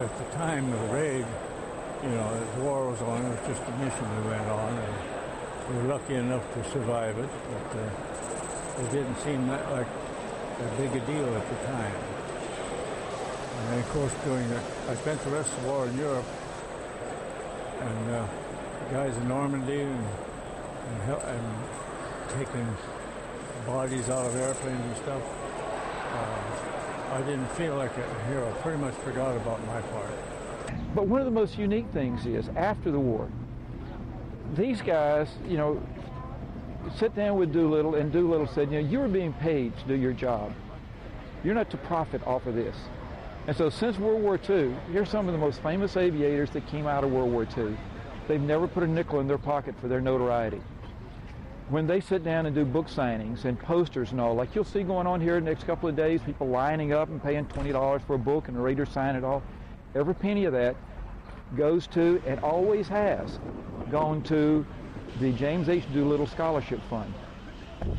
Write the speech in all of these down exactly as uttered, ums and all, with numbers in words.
At the time of raid, you know, the war was on, it was just a mission we went on, and we were lucky enough to survive it, but uh, it didn't seem that like a big a deal at the time. And then, of course, during the, I spent the rest of the war in Europe, and uh, the guys in Normandy, and, and, help, and taking bodies out of airplanes and stuff. Uh, I didn't feel like a hero. Pretty much forgot about my part. But one of the most unique things is, after the war, these guys, you know, sit down with Doolittle, and Doolittle said, you know, you're being paid to do your job. You're not to profit off of this. And so since World War Two, here's some of the most famous aviators that came out of World War Two. They've never put a nickel in their pocket for their notoriety. When they sit down and do book signings and posters and all, like you'll see going on here in the next couple of days, people lining up and paying twenty dollars for a book and a reader sign it all, every penny of that goes to, and always has gone to, the James H. Doolittle Scholarship Fund.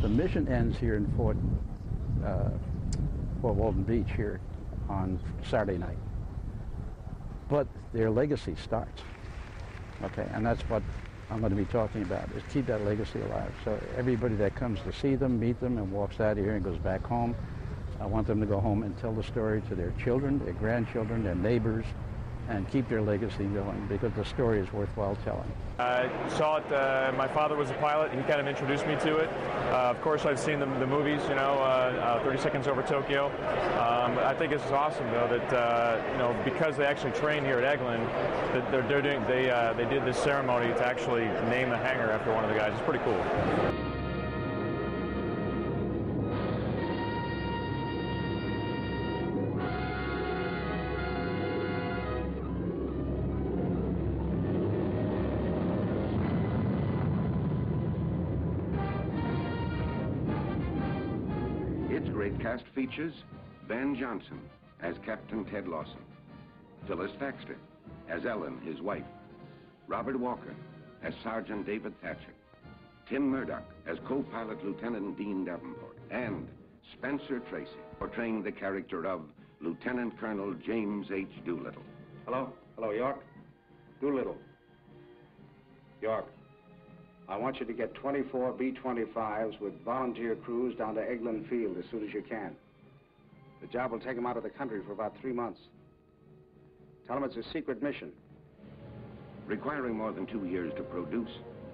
The mission ends here in Fort, uh, Fort Walton Beach here on Saturday night, but their legacy starts, okay, and that's what I'm going to be talking about, is keep that legacy alive. So everybody that comes to see them, meet them, and walks out of here and goes back home, I want them to go home and tell the story to their children, their grandchildren, their neighbors, and keep their legacy going, because the story is worthwhile telling. I saw it, uh, my father was a pilot, he kind of introduced me to it. Uh, of course, I've seen the, the movies, you know, uh, uh, Thirty Seconds Over Tokyo. Um, I think it's awesome, though, that, uh, you know, because they actually train here at Eglin, that they're, they're doing, they, uh, they did this ceremony to actually name the hangar after one of the guys. It's pretty cool. Cast features Ben Johnson as Captain Ted Lawson, Phyllis Thaxter as Ellen, his wife, Robert Walker as Sergeant David Thatcher, Tim Murdoch as co-pilot Lieutenant Dean Davenport, and Spencer Tracy portraying the character of Lieutenant Colonel James H. Doolittle. Hello? Hello, York? Doolittle. York, I want you to get twenty-four B twenty-fives with volunteer crews down to Eglin Field as soon as you can. The job will take them out of the country for about three months. Tell them it's a secret mission. Requiring more than two years to produce,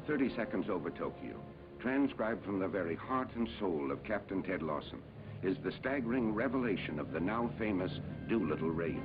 Thirty Seconds Over Tokyo, transcribed from the very heart and soul of Captain Ted Lawson, is the staggering revelation of the now famous Doolittle raid.